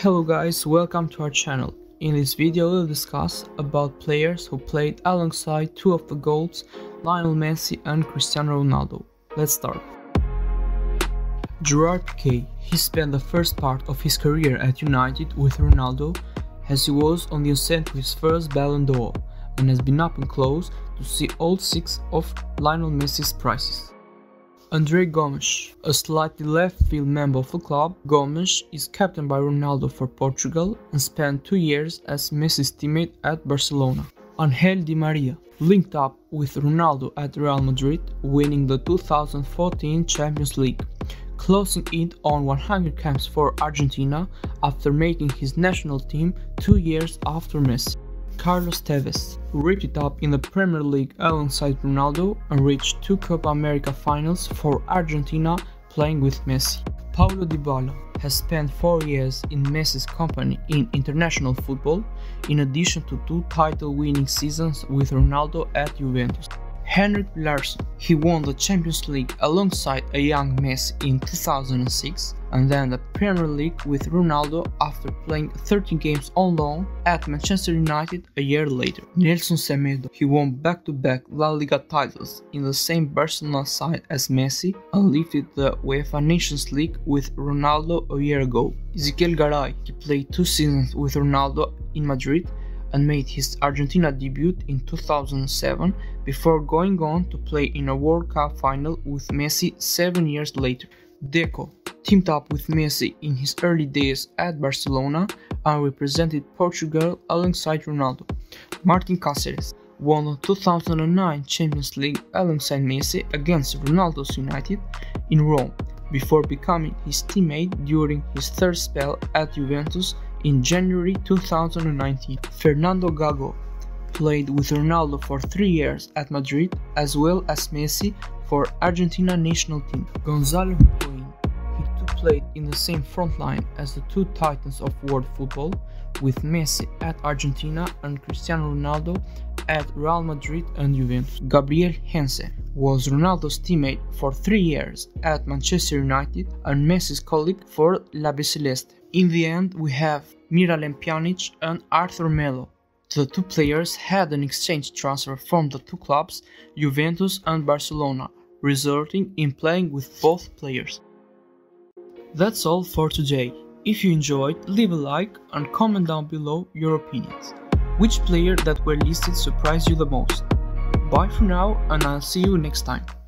Hello guys, welcome to our channel. In this video we'll discuss about players who played alongside two of the GOATs, Lionel Messi and Cristiano Ronaldo. Let's start. Gerard Piqué. He spent the first part of his career at United with Ronaldo, as he was on the ascent to his first Ballon d'Or and has been up and close to see all six of Lionel Messi's prizes. André Gomes. A slightly left-field member of the club, Gomes is captained by Ronaldo for Portugal and spent 2 years as Messi's teammate at Barcelona. Angel Di Maria. Linked up with Ronaldo at Real Madrid, winning the 2014 Champions League, closing it on 100 caps for Argentina after making his national team 2 years after Messi. Carlos Tevez, who ripped it up in the Premier League alongside Ronaldo and reached two Copa America finals for Argentina playing with Messi. Paulo Dybala has spent 4 years in Messi's company in international football, in addition to two title-winning seasons with Ronaldo at Juventus. Henrik Larsson. He won the Champions League alongside a young Messi in 2006 and then the Premier League with Ronaldo after playing 13 games on loan at Manchester United a year later. Nelson Semedo. He won back-to-back La Liga titles in the same Barcelona side as Messi and lifted the UEFA Nations League with Ronaldo a year ago. Ezequiel Garay. He played 2 seasons with Ronaldo in Madrid and made his Argentina debut in 2007 before going on to play in a World Cup final with Messi 7 years later. Deco teamed up with Messi in his early days at Barcelona and represented Portugal alongside Ronaldo. Martin Cáceres won the 2009 Champions League alongside Messi against Ronaldo's United in Rome before becoming his teammate during his third spell at Juventus in January 2019. Fernando Gago played with Ronaldo for 3 years at Madrid as well as Messi for Argentina national team. Gonzalo Higuain. He too played in the same front line as the two titans of world football with Messi at Argentina and Cristiano Ronaldo at Real Madrid and Juventus. Gabriel Hansen was Ronaldo's teammate for 3 years at Manchester United and Messi's colleague for La Biceleste. In the end, we have Miralem Pjanic and Arthur Melo. The two players had an exchange transfer from the two clubs, Juventus and Barcelona, resulting in playing with both players. That's all for today. If you enjoyed, leave a like and comment down below your opinions. Which player that were listed surprised you the most? Bye for now and I'll see you next time.